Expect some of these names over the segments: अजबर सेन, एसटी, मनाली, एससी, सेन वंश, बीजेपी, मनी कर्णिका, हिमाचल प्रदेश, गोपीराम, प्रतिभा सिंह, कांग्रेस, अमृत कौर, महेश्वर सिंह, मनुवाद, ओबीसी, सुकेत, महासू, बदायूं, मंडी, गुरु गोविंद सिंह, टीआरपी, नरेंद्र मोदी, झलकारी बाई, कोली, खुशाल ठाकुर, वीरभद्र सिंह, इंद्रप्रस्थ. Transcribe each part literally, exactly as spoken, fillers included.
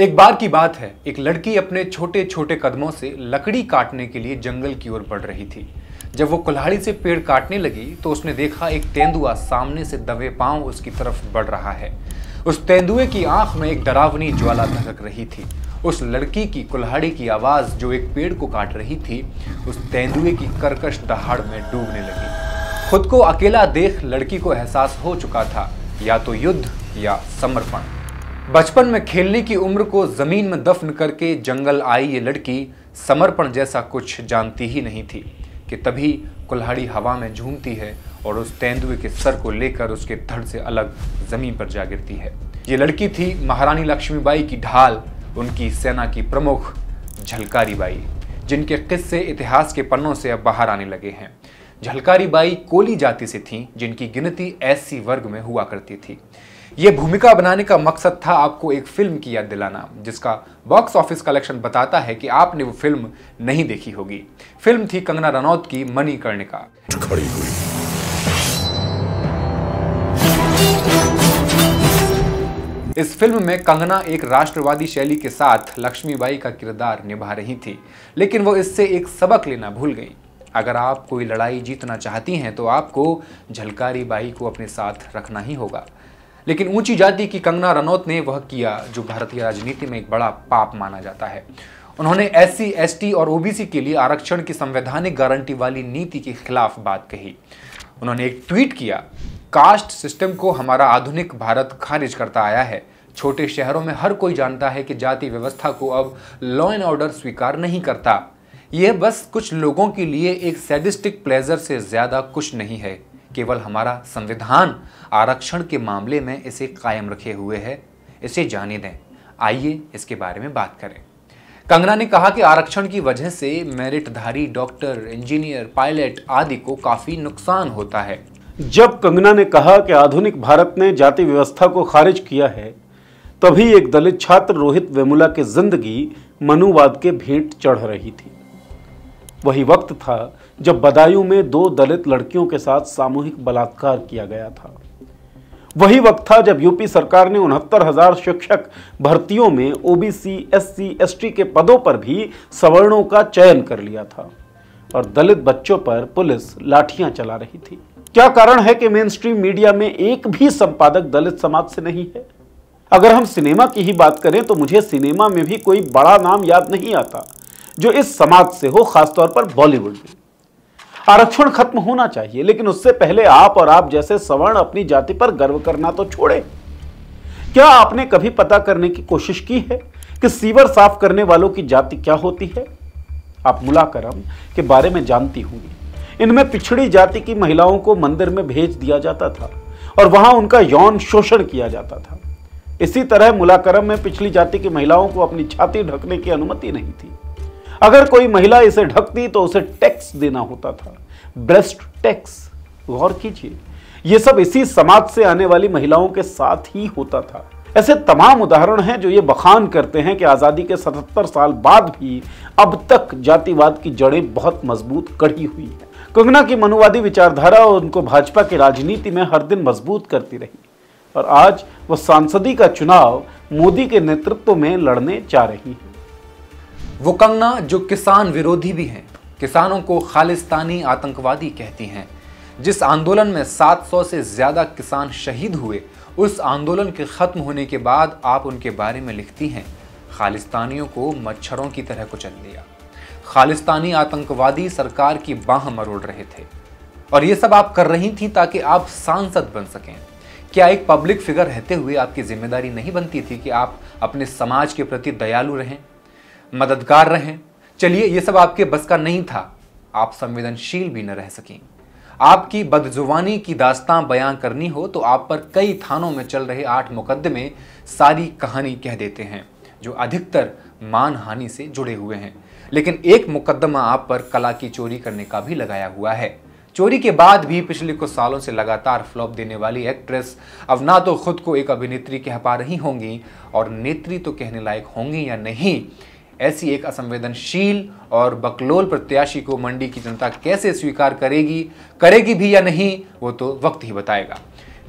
एक बार की बात है, एक लड़की अपने छोटे छोटे कदमों से लकड़ी काटने के लिए जंगल की ओर बढ़ रही थी। जब वो कुल्हाड़ी से पेड़ काटने लगी तो उसने देखा एक तेंदुआ सामने से दबे पांव उसकी तरफ बढ़ रहा है। उस तेंदुए की आंख में एक डरावनी ज्वाला धधक रही थी। उस लड़की की कुल्हाड़ी की आवाज़ जो एक पेड़ को काट रही थी, उस तेंदुए की करकश दहाड़ में डूबने लगी। खुद को अकेला देख लड़की को एहसास हो चुका था, या तो युद्ध या समर्पण। बचपन में खेलने की उम्र को जमीन में दफन करके जंगल आई ये लड़की समर्पण जैसा कुछ जानती ही नहीं थी कि तभी कुल्हाड़ी हवा में झूमती है और उस तेंदुए के सर को लेकर उसके धड़ से अलग जमीन पर जा गिरती है। ये लड़की थी महारानी लक्ष्मीबाई की ढाल, उनकी सेना की प्रमुख झलकारी बाई, जिनके किस्से इतिहास के पन्नों से अब बाहर आने लगे हैं। झलकारी बाई कोली जाति से थीं, जिनकी गिनती अस्सी वर्ग में हुआ करती थी। ये भूमिका बनाने का मकसद था आपको एक फिल्म की याद दिलाना, जिसका बॉक्स ऑफिस कलेक्शन बताता है कि आपने वो फिल्म नहीं देखी होगी। फिल्म थी कंगना रनौत की मनी कर्णिका। खड़ी हुई। इस फिल्म में कंगना एक राष्ट्रवादी शैली के साथ लक्ष्मीबाई का किरदार निभा रही थी, लेकिन वो इससे एक सबक लेना भूल गई। अगर आप कोई लड़ाई जीतना चाहती हैं तो आपको झलकारी बाई को अपने साथ रखना ही होगा। लेकिन ऊंची जाति की कंगना रनौत ने वह किया जो भारतीय राजनीति में एक बड़ा पाप माना जाता है। उन्होंने एससी, एसटी और ओबीसी के लिए आरक्षण की संवैधानिक गारंटी वाली नीति के खिलाफ बात कही। उन्होंने एक ट्वीट किया, कास्ट सिस्टम को हमारा आधुनिक भारत खारिज करता आया है। छोटे शहरों में हर कोई जानता है कि जाति व्यवस्था को अब लॉ एंड ऑर्डर स्वीकार नहीं करता। यह बस कुछ लोगों के लिए एक सैडिस्टिक प्लेजर से ज्यादा कुछ नहीं है। केवल हमारा संविधान आरक्षण के मामले में इसे कायम रखे हुए है। इसे जाने दें, आइए इसके बारे में बात करें। कंगना ने कहा कि आरक्षण की वजह से मेरिटधारी डॉक्टर, इंजीनियर, पायलट आदि को काफी नुकसान होता है। जब कंगना ने कहा कि आधुनिक भारत ने जाति व्यवस्था को खारिज किया है, तभी एक दलित छात्र रोहित वेमुला की जिंदगी मनुवाद के भेंट चढ़ रही थी। वही वक्त था जब बदायूं में दो दलित लड़कियों के साथ सामूहिक बलात्कार किया गया था। वही वक्त था जब यूपी सरकार ने उनहत्तर हजार शिक्षक भर्तियों में ओबीसी, एससी, एसटी के पदों पर भी सवर्णों का चयन कर लिया था और दलित बच्चों पर पुलिस लाठियां चला रही थी। क्या कारण है कि मेन स्ट्रीम मीडिया में एक भी संपादक दलित समाज से नहीं है? अगर हम सिनेमा की ही बात करें तो मुझे सिनेमा में भी कोई बड़ा नाम याद नहीं आता जो इस समाज से हो, खासतौर पर बॉलीवुड में। आरक्षण खत्म होना चाहिए, लेकिन उससे पहले आप और आप जैसे सवर्ण अपनी जाति पर गर्व करना तो छोड़े। क्या आपने कभी पता करने की कोशिश की है कि सीवर साफ करने वालों की जाति क्या होती है? आप मुलाकरम के बारे में जानती होंगी। इनमें पिछड़ी जाति की महिलाओं को मंदिर में भेज दिया जाता था और वहां उनका यौन शोषण किया जाता था। इसी तरह मुलाकरम में पिछड़ी जाति की महिलाओं को अपनी छाती ढकने की अनुमति नहीं थी। अगर कोई महिला इसे ढकती तो उसे टैक्स देना होता था, ब्रेस्ट टैक्स। गौर कीजिए, ये सब इसी समाज से आने वाली महिलाओं के साथ ही होता था। ऐसे तमाम उदाहरण हैं जो ये बखान करते हैं कि आज़ादी के सतहत्तर साल बाद भी अब तक जातिवाद की जड़ें बहुत मजबूत कड़ी हुई हैं। कंगना की मनुवादी विचारधारा उनको भाजपा की राजनीति में हर दिन मजबूत करती रही और आज वह सांसदी का चुनाव मोदी के नेतृत्व में लड़ने जा रही है। वो कंगना जो किसान विरोधी भी हैं, किसानों को खालिस्तानी आतंकवादी कहती हैं। जिस आंदोलन में सात सौ से ज़्यादा किसान शहीद हुए, उस आंदोलन के ख़त्म होने के बाद आप उनके बारे में लिखती हैं, खालिस्तानियों को मच्छरों की तरह कुचल दिया। खालिस्तानी आतंकवादी सरकार की बाँह मरोड़ रहे थे और ये सब आप कर रही थी ताकि आप सांसद बन सकें। क्या एक पब्लिक फिगर रहते हुए आपकी जिम्मेदारी नहीं बनती थी कि आप अपने समाज के प्रति दयालु रहें, मददगार रहें? चलिए, ये सब आपके बस का नहीं था। आप संवेदनशील भी न रह सकें। आपकी बदजुबानी की दास्तां बयां करनी हो तो आप पर कई थानों में चल रहे आठ मुकदमे सारी कहानी कह देते हैं, जो अधिकतर मानहानि से जुड़े हुए हैं। लेकिन एक मुकदमा आप पर कला की चोरी करने का भी लगाया हुआ है। चोरी के बाद भी पिछले कुछ सालों से लगातार फ्लॉप देने वाली एक्ट्रेस अब ना तो खुद को एक अभिनेत्री कह पा रही होंगी और नेत्री तो कहने लायक होंगी या नहीं। ऐसी एक असंवेदनशील और बकलोल प्रत्याशी को मंडी की जनता कैसे स्वीकार करेगी, करेगी भी या नहीं, वो तो वक्त ही बताएगा।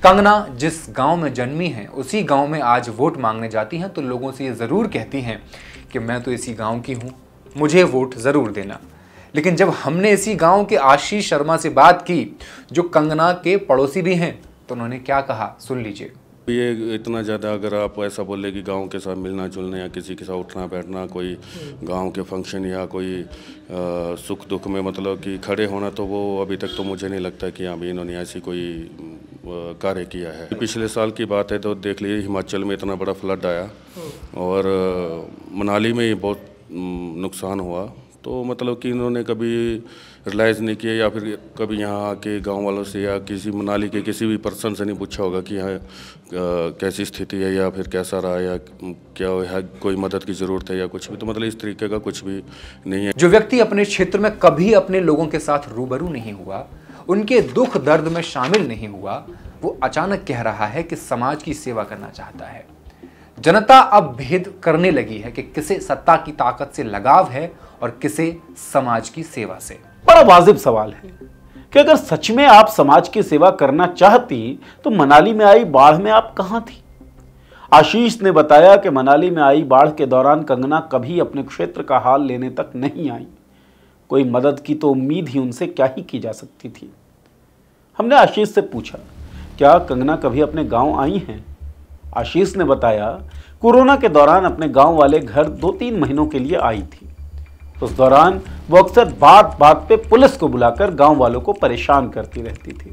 कंगना जिस गांव में जन्मी हैं उसी गांव में आज वोट मांगने जाती हैं तो लोगों से ये ज़रूर कहती हैं कि मैं तो इसी गांव की हूँ, मुझे वोट ज़रूर देना। लेकिन जब हमने इसी गांव के आशीष शर्मा से बात की जो कंगना के पड़ोसी भी हैं तो उन्होंने क्या कहा, सुन लीजिए। ये इतना ज़्यादा अगर आप ऐसा बोले कि गांव के साथ मिलना जुलना या किसी के साथ उठना बैठना, कोई गांव के फंक्शन या कोई सुख दुख में मतलब कि खड़े होना, तो वो अभी तक तो मुझे नहीं लगता कि अभी इन्होंने ऐसी कोई कार्य किया है। पिछले साल की बात है तो देख लीजिए हिमाचल में इतना बड़ा फ्लड आया और मनाली में बहुत नुकसान हुआ, तो मतलब कि इन्होंने कभी रियलाइज़ नहीं किया या फिर कभी यहाँ आके गांव वालों से या किसी मनाली के किसी भी पर्सन से नहीं पूछा होगा कि यहाँ कैसी स्थिति है या फिर कैसा रहा या क्या है, कोई मदद की ज़रूरत है या कुछ भी, तो मतलब इस तरीके का कुछ भी नहीं है। जो व्यक्ति अपने क्षेत्र में कभी अपने लोगों के साथ रूबरू नहीं हुआ, उनके दुख दर्द में शामिल नहीं हुआ, वो अचानक कह रहा है कि समाज की सेवा करना चाहता है। जनता अब भेद करने लगी है कि किसे सत्ता की ताकत से लगाव है और किसे समाज की सेवा से। बड़ा वाजिब सवाल है कि अगर सच में आप समाज की सेवा करना चाहती तो मनाली में आई बाढ़ में आप कहाँ थी? आशीष ने बताया कि मनाली में आई बाढ़ के दौरान कंगना कभी अपने क्षेत्र का हाल लेने तक नहीं आई। कोई मदद की तो उम्मीद ही उनसे क्या ही की जा सकती थी। हमने आशीष से पूछा, क्या कंगना कभी अपने गाँव आई हैं? आशीष ने बताया, कोरोना के दौरान अपने गांव वाले घर दो तीन महीनों के लिए आई थी। उस दौरान वो अक्सर बात बात पे पुलिस को बुलाकर गांव वालों को परेशान करती रहती थी।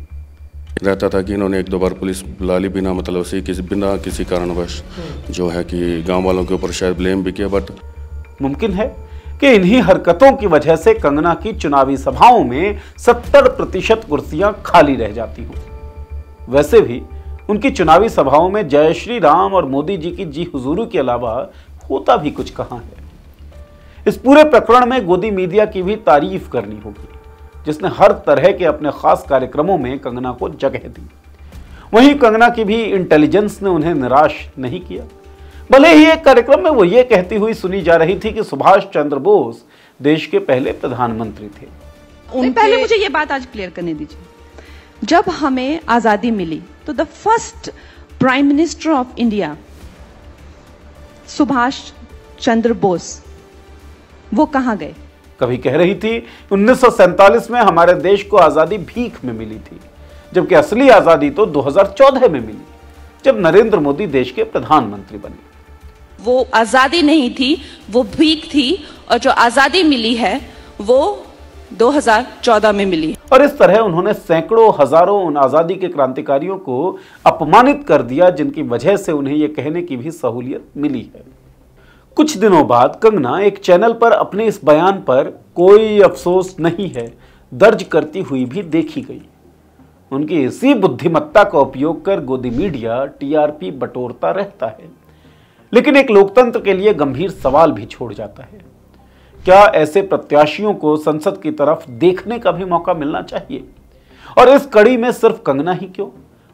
रहता था कि इन्होंने एक दो बार पुलिस बुला ली बिना मतलब से, किसी बिना किसी कारणवश, जो है कि गांव वालों के ऊपर शायद ब्लेम भी किया। बट मुमकिन है कि इन्हीं हरकतों की वजह से कंगना की चुनावी सभाओं में सत्तर प्रतिशत कुर्सियाँ खाली रह जाती हों। वैसे भी उनकी चुनावी सभाओं में जय श्री राम और मोदी जी की जी हुजूरी के अलावा होता भी कुछ कहाँ है। इस पूरे प्रकरण में गोदी मीडिया की भी तारीफ करनी होगी जिसने हर तरह के अपने खास कार्यक्रमों में कंगना को जगह दी। वहीं कंगना की भी इंटेलिजेंस ने उन्हें निराश नहीं किया। भले ही एक कार्यक्रम में वो ये कहती हुई सुनी जा रही थी कि सुभाष चंद्र बोस देश के पहले प्रधानमंत्री थे। उनके... पहले मुझे ये बात आज क्लियर करने दीजिए। जब हमें आज़ादी मिली तो the first prime minister of India Subhash Chandra Bose, वो कहाँ गए? कभी कह रही थी उन्नीस सौ सैंतालीस में हमारे देश को आज़ादी भीख में मिली थी, जबकि असली आज़ादी तो दो हज़ार चौदह में मिली जब नरेंद्र मोदी देश के प्रधानमंत्री बने। वो आज़ादी नहीं थी, वो भीख थी, और जो आज़ादी मिली है वो दो हज़ार चौदह में मिली। और इस तरह उन्होंने सैकड़ों हजारों उन आज़ादी के क्रांतिकारियों को अपमानित कर दिया जिनकी वजह से उन्हें यह कहने की भी सहूलियत मिली है। कुछ दिनों बाद कंगना एक चैनल पर अपने इस बयान पर कोई अफसोस नहीं है दर्ज करती हुई भी देखी गई। उनकी इसी बुद्धिमत्ता का उपयोग कर गोदी मीडिया टीआरपी बटोरता रहता है, लेकिन एक लोकतंत्र के लिए गंभीर सवाल भी छोड़ जाता है। क्या ऐसे प्रत्याशियों को संसद की तरफ देखने का भी मौका मिलना चाहिए? और इस कड़ी में सिर्फ कंगना ही क्यों?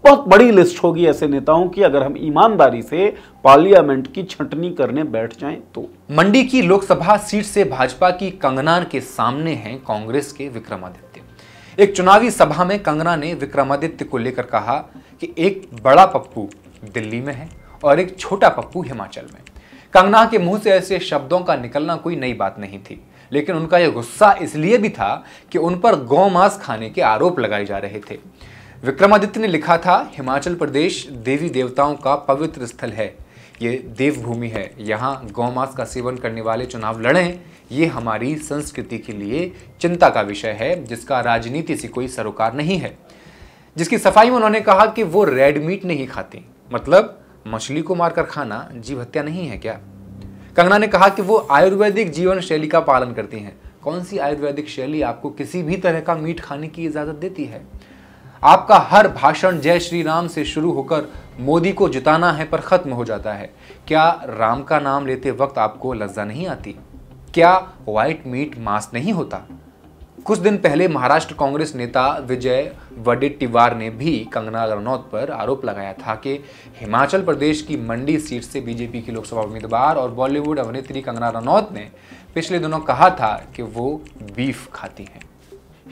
बहुत बड़ी लिस्ट होगी ऐसे नेताओं की अगर हम ईमानदारी से पार्लियामेंट की छंटनी करने बैठ जाएं तो। मंडी की लोकसभा सीट से भाजपा की कंगना के सामने हैं कांग्रेस के विक्रमादित्य। एक चुनावी सभा में कंगना ने विक्रमादित्य को लेकर कहा कि एक बड़ा पप्पू दिल्ली में है और एक छोटा पप्पू हिमाचल में। कंगना के मुंह से ऐसे शब्दों का निकलना कोई नई बात नहीं थी, लेकिन उनका यह गुस्सा इसलिए भी था कि उन पर गौ मांस खाने के आरोप लगाए जा रहे थे। विक्रमादित्य ने लिखा था, हिमाचल प्रदेश देवी देवताओं का पवित्र स्थल है, ये देवभूमि है, यहाँ गौ मांस का सेवन करने वाले चुनाव लड़ें, ये हमारी संस्कृति के लिए चिंता का विषय है जिसका राजनीति से कोई सरोकार नहीं है। जिसकी सफाई में उन्होंने कहा कि वो रेड मीट नहीं खाती, मतलब मछली को मारकर खाना जीव हत्या नहीं है क्या? कंगना ने कहा कि वो आयुर्वेदिक जीवन शैली का पालन करती हैं। कौन सी आयुर्वेदिक शैली आपको किसी भी तरह का मीट खाने की इजाज़त देती है? आपका हर भाषण जय श्री राम से शुरू होकर मोदी को जिताना है पर ख़त्म हो जाता है। क्या राम का नाम लेते वक्त आपको लज्जा नहीं आती? क्या वाइट मीट मांस नहीं होता? कुछ दिन पहले महाराष्ट्र कांग्रेस नेता विजय वडेट्टीवार ने भी कंगना रनौत पर आरोप लगाया था कि हिमाचल प्रदेश की मंडी सीट से बीजेपी की लोकसभा उम्मीदवार और बॉलीवुड अभिनेत्री कंगना रनौत ने पिछले दिनों कहा था कि वो बीफ खाती हैं।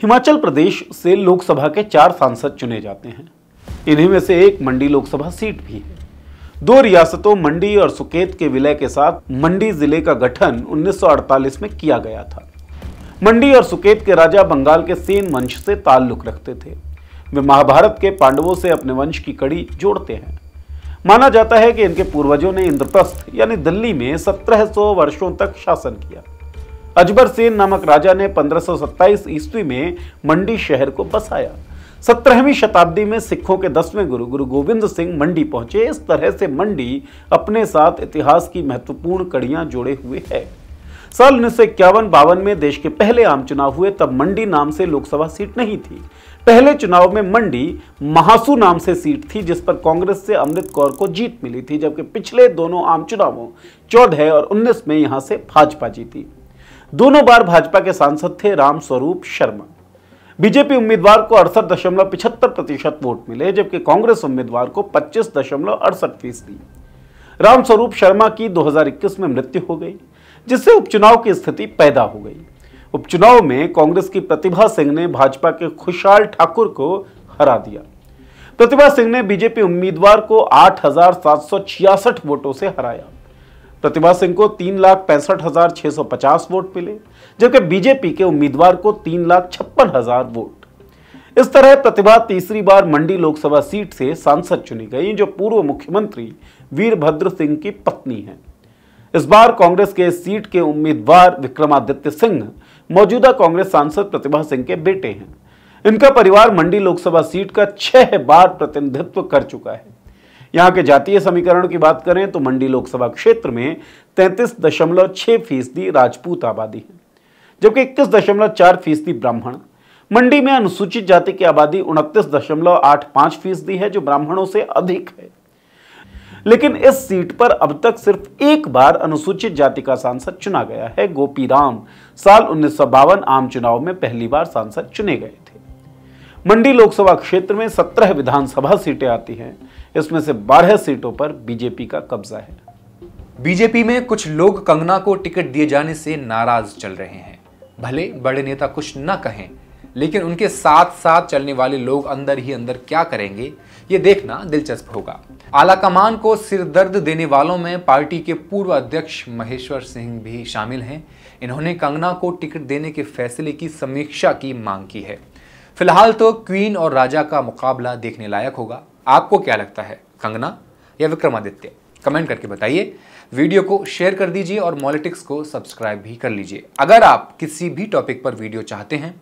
हिमाचल प्रदेश से लोकसभा के चार सांसद चुने जाते हैं। इन्हीं में से एक मंडी लोकसभा सीट भी है। दो रियासतों मंडी और सुकेत के विलय के साथ मंडी जिले का गठन उन्नीस सौ अड़तालीस में किया गया था। मंडी और सुकेत के राजा बंगाल के सेन वंश से ताल्लुक रखते थे। वे महाभारत के पांडवों से अपने वंश की कड़ी जोड़ते हैं। माना जाता है कि इनके पूर्वजों ने इंद्रप्रस्थ यानी दिल्ली में सत्रह सौ वर्षों तक शासन किया। अजबर सेन नामक राजा ने पंद्रह सौ सत्ताईस ईस्वी में मंडी शहर को बसाया। सत्रहवीं शताब्दी में सिखों के दसवें गुरु गुरु गोविंद सिंह मंडी पहुंचे। इस तरह से मंडी अपने साथ इतिहास की महत्वपूर्ण कड़ियां जोड़े हुए है। साल उन्नीस सौ इक्यावन बावन में देश के पहले आम चुनाव हुए, तब मंडी नाम से लोकसभा सीट नहीं थी। पहले चुनाव में मंडी महासू नाम से सीट थी, जिस पर कांग्रेस से अमृत कौर को जीत मिली थी, जबकि पिछले दोनों आम चुनावों चौदह और उन्नीस में यहाँ से भाजपा जीती। दोनों बार भाजपा के सांसद थे रामस्वरूप शर्मा। बीजेपी उम्मीदवार को अड़सठ दशमलव पिछहत्तर प्रतिशत वोट मिले, जबकि कांग्रेस उम्मीदवार को पच्चीस दशमलव अड़सठ फीसदी। रामस्वरूप शर्मा की दो हज़ार इक्कीस में मृत्यु हो गई, जिससे उपचुनाव की स्थिति पैदा हो गई। उपचुनाव में कांग्रेस की प्रतिभा सिंह ने भाजपा के खुशाल ठाकुर को हरा दिया। प्रतिभा सिंह ने बीजेपी उम्मीदवार को आठ हजार सात सौ छियासठ वोटों से हराया। प्रतिभा सिंह को तीन लाख पैंसठ हजार छह सौ पचास वोट मिले, जबकि बीजेपी के उम्मीदवार को तीन लाख छप्पन हजार वोट। इस तरह प्रतिभा तीसरी बार मंडी लोकसभा सीट से सांसद चुनी गई, जो पूर्व मुख्यमंत्री वीरभद्र सिंह की पत्नी हैं। इस बार कांग्रेस के इस सीट के उम्मीदवार विक्रमादित्य सिंह मौजूदा कांग्रेस सांसद प्रतिभा सिंह के बेटे हैं। इनका परिवार मंडी लोकसभा सीट का छह बार प्रतिनिधित्व कर चुका है। यहाँ के जातीय समीकरण की बात करें तो मंडी लोकसभा क्षेत्र में तैंतीस दशमलव छः फीसदी राजपूत आबादी है, जबकि इक्कीस दशमलव चार फीसदी ब्राह्मण। मंडी में अनुसूचित जाति की आबादी उनतीस दशमलव आठ पाँच फीसदी है, जो ब्राह्मणों से अधिक है। लेकिन इस सीट पर अब तक सिर्फ एक बार अनुसूचित जाति का सांसद चुना गया है। गोपीराम साल उन्नीस सौ बावन आम चुनाव में पहली बार सांसद चुने गए थे। मंडी लोकसभा क्षेत्र में सत्रह विधानसभा सीटें आती हैं, इसमें से बारह सीटों पर बीजेपी का कब्जा है। बीजेपी में कुछ लोग कंगना को टिकट दिए जाने से नाराज चल रहे हैं। भले बड़े नेता कुछ न कहें, लेकिन उनके साथ साथ चलने वाले लोग अंदर ही अंदर क्या करेंगे, ये देखना दिलचस्प होगा। आलाकमान को सिरदर्द देने वालों में पार्टी के पूर्व अध्यक्ष महेश्वर सिंह भी शामिल हैं। इन्होंने कंगना को टिकट देने के फैसले की समीक्षा की मांग की है। फिलहाल तो क्वीन और राजा का मुकाबला देखने लायक होगा। आपको क्या लगता है, कंगना या विक्रमादित्य? कमेंट करके बताइए। वीडियो को शेयर कर दीजिए और पॉलिटिक्स को सब्सक्राइब भी कर लीजिए। अगर आप किसी भी टॉपिक पर वीडियो चाहते हैं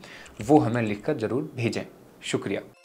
वो हमें लिखकर जरूर भेजें। शुक्रिया।